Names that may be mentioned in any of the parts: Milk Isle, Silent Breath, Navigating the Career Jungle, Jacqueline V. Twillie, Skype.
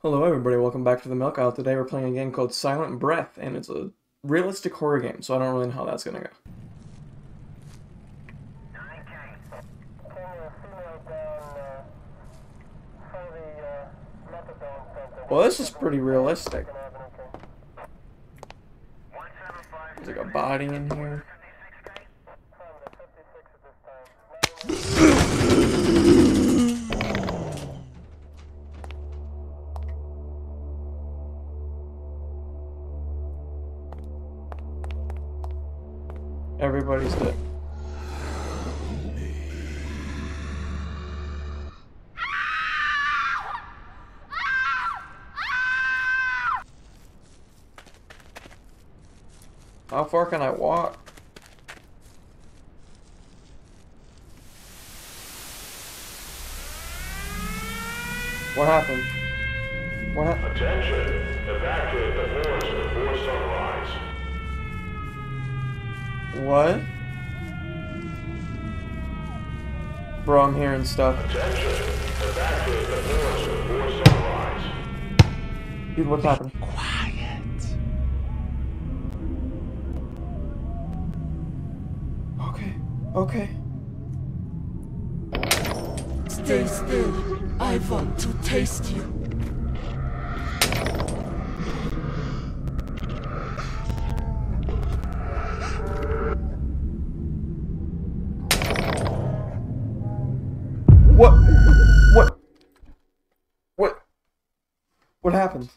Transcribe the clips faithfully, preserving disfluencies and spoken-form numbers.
Hello everybody, welcome back to the Milk Isle. Today we're playing a game called Silent Breath, and it's a realistic horror game, so I don't really know how that's gonna go. Well, this is pretty realistic. There's like a body in here. Everybody's dead. How far can I walk? What happened? What happened? Attention! Evacuate the forest before sunrise. What? Bro, I'm hearing stuff. Dude, what's happening? Quiet. Okay, okay. Stay still. I want to taste you. What? What? What? What happened?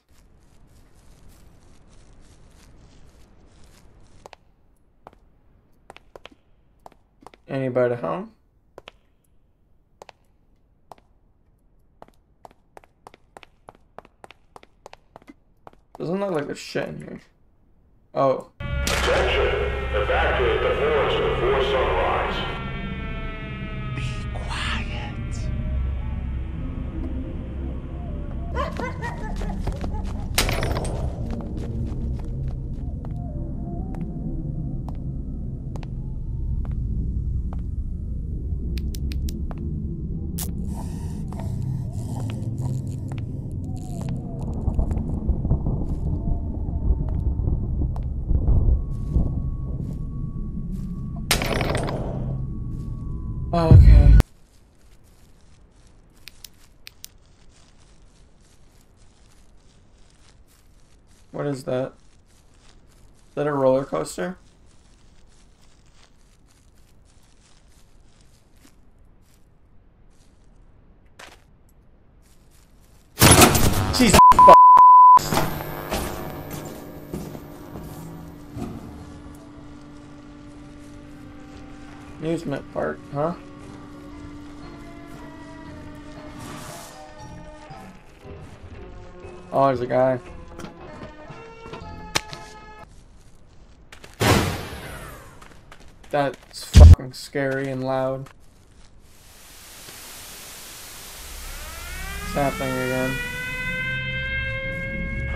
Anybody home? Doesn't look like there's shit in here. Oh. Attention! Evacuate the forest before sunrise. Okay. What is that? Is that a roller coaster? Jesus fuck. Amusement park, huh? Oh, there's a guy. That's fucking scary and loud. It's happening again.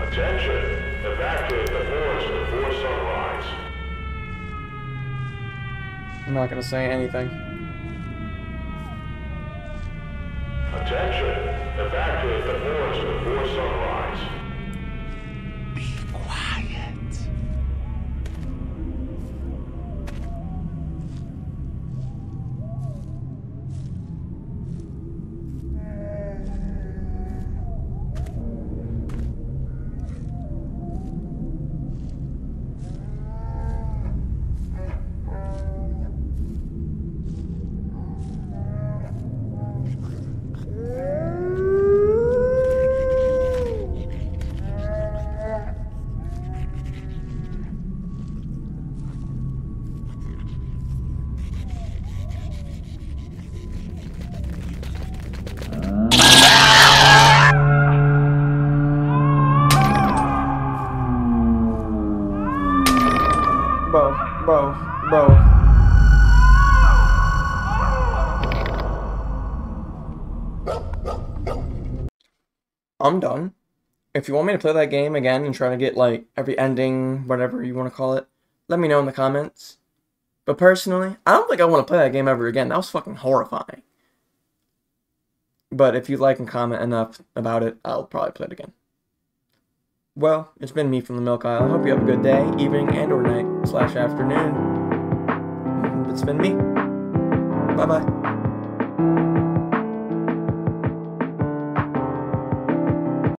Attention! Evacuate the forest before sunrise. I'm not gonna say anything. Attention! Evacuate the forest before sunrise. Be quiet. Bro, bro, bro. I'm done. If you want me to play that game again and try to get like every ending, whatever you want to call it, let me know in the comments. But personally, I don't think I want to play that game ever again. That was fucking horrifying. But if you like and comment enough about it, I'll probably play it again. Well, it's been me from the Milk Isle. I hope you have a good day, evening, and or night, slash afternoon. It's been me. Bye-bye.